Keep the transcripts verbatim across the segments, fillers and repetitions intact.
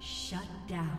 Shut down.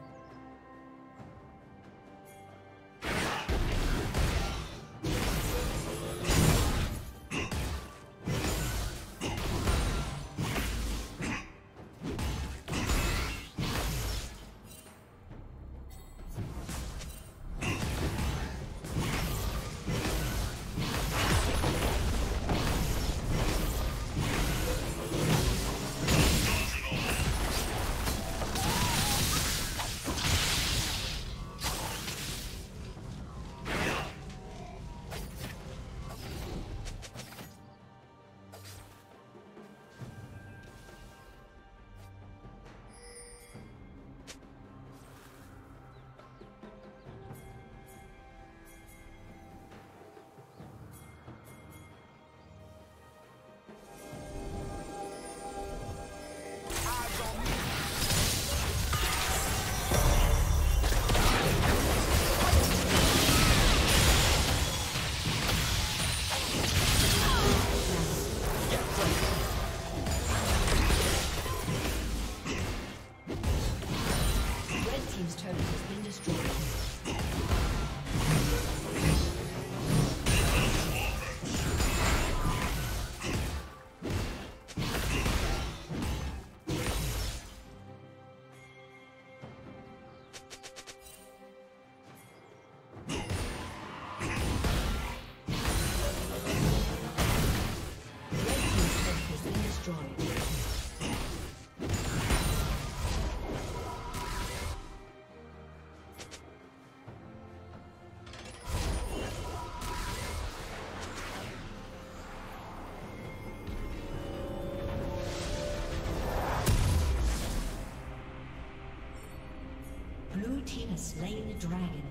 Blue team has slain the dragon.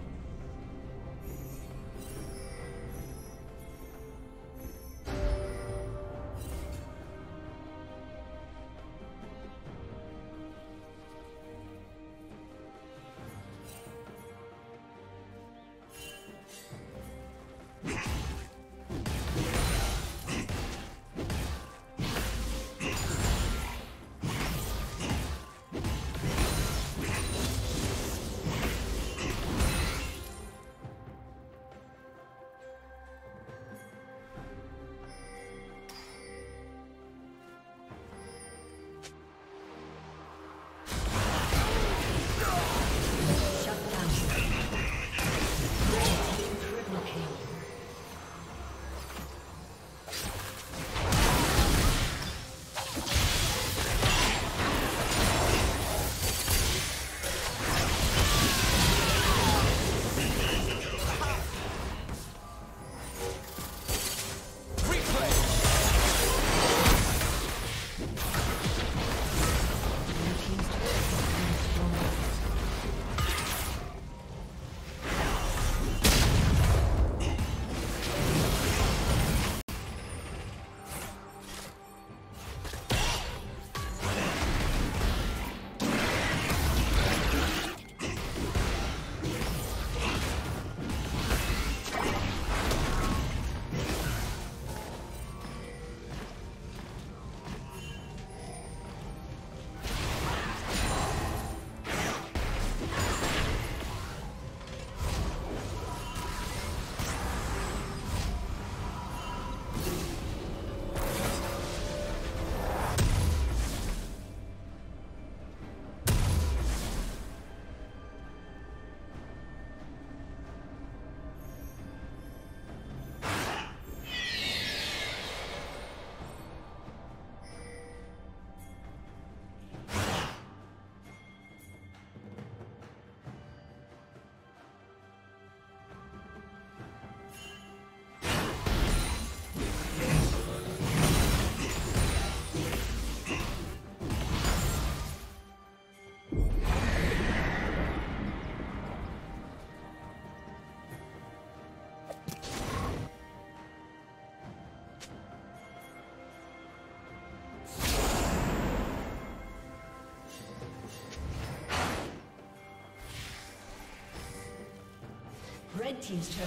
Red team's turn.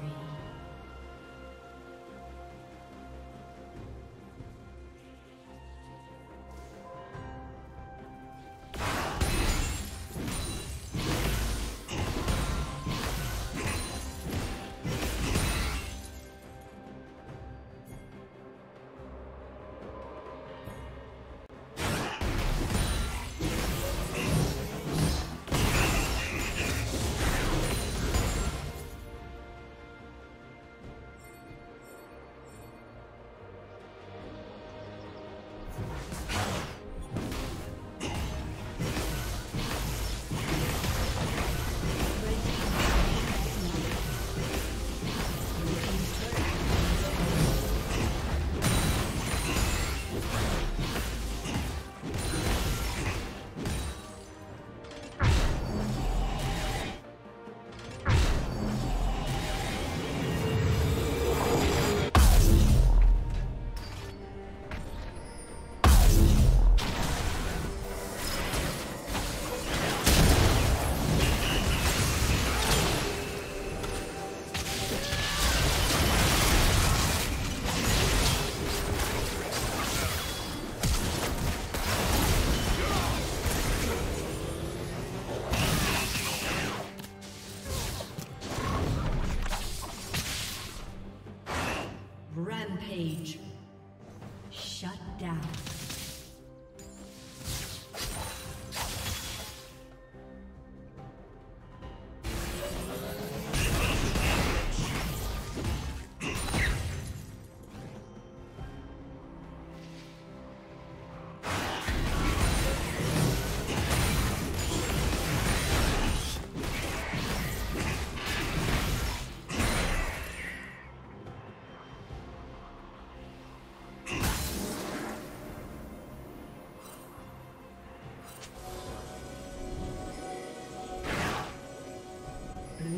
Rampage. Shut down. Blue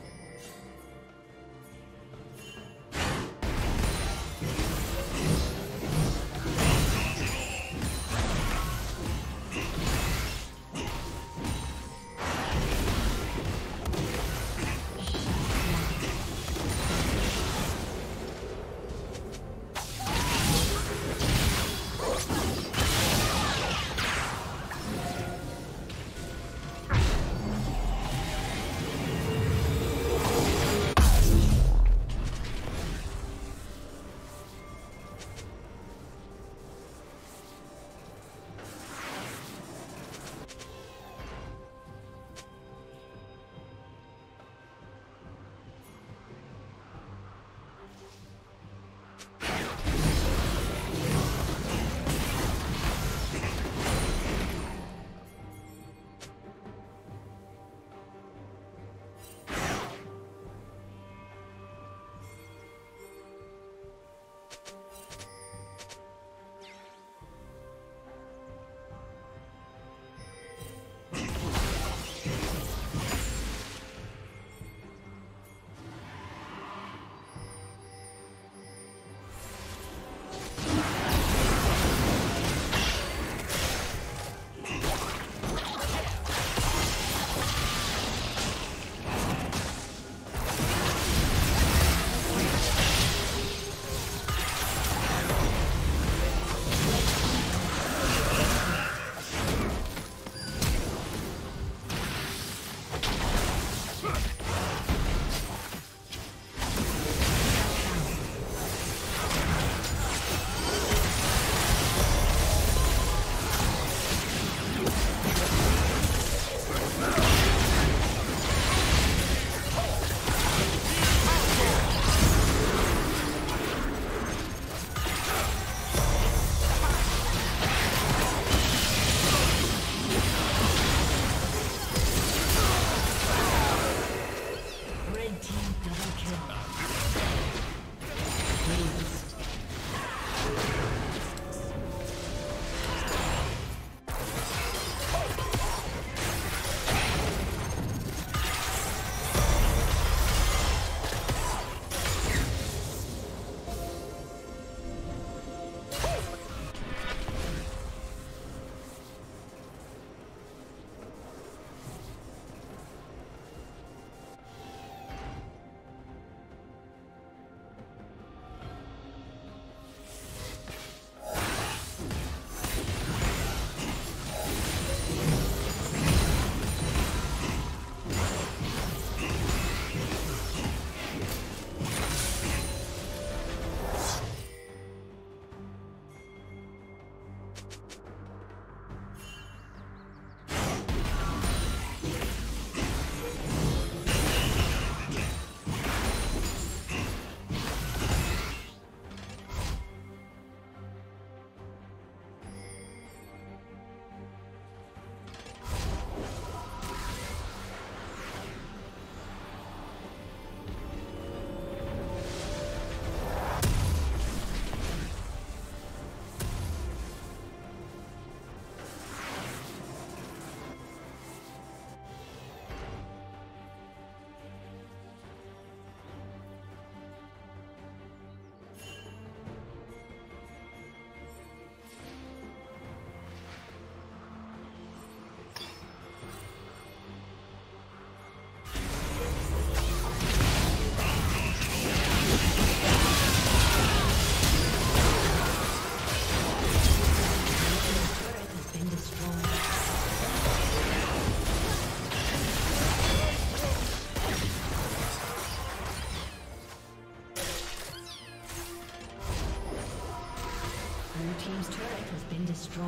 destroyed.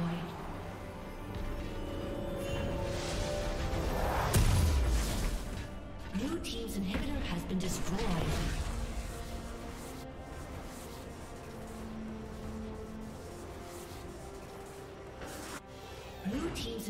Blue team's inhibitor has been destroyed. Blue team's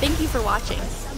Thank you for watching.